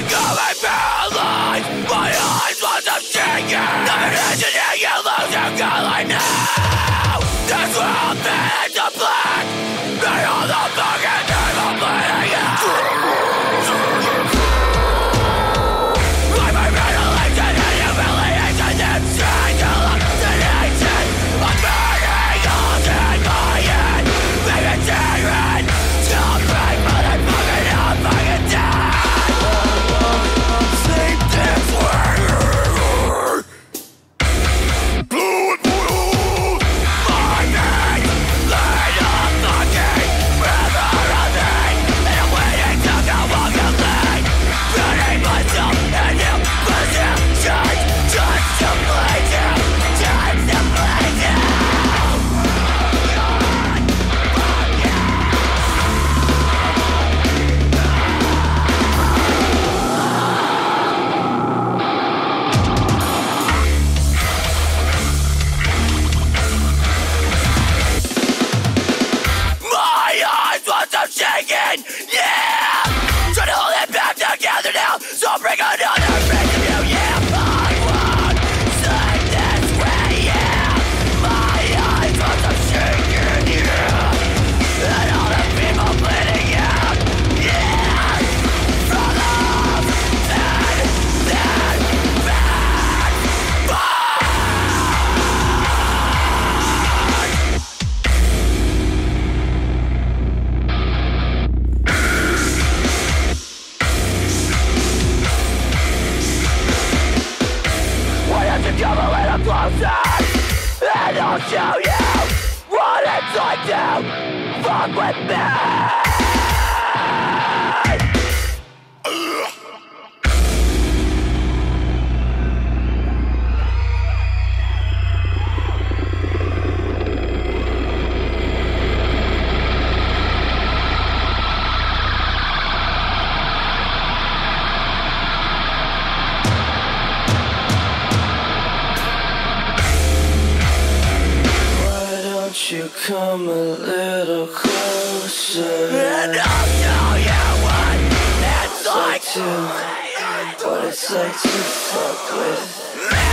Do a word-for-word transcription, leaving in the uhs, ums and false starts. Letting go my paralyzed. My eyes must have taken. I'm imagining you lose your color now. This world fades to black. They are the fucking evil bleeding out. I'm a mutilation and humiliation. Insane to hallucination. I'm burning holes in my head. Leaving children suffering for their fucking own fucking death. Sleep this way. Blue and blue. What it's like to fuck with me.